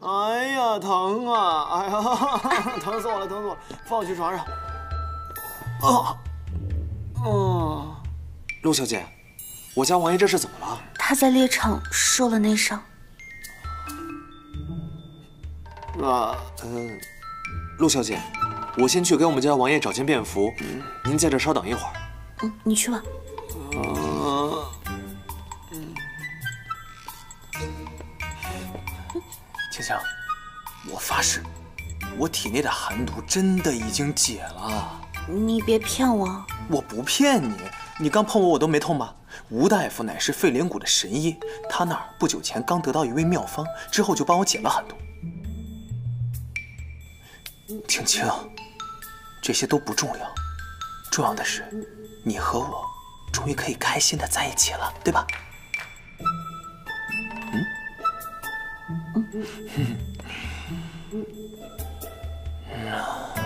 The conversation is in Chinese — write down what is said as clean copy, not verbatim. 哎呀，疼啊！哎呀，疼死我了，疼死我了！放我去床上。啊，嗯，陆小姐，我家王爷这是怎么了？他在猎场受了内伤。啊，嗯，陆小姐，我先去给我们家王爷找件便服，您在这稍等一会儿。嗯，你去吧。啊。 千香，我发誓，我体内的寒毒真的已经解了。你别骗我！我不骗你，你刚碰我，我都没痛吧？吴大夫乃是废灵谷的神医，他那儿不久前刚得到一味妙方，之后就帮我解了寒毒。青青，这些都不重要，重要的是，你和我终于可以开心的在一起了，对吧？ No.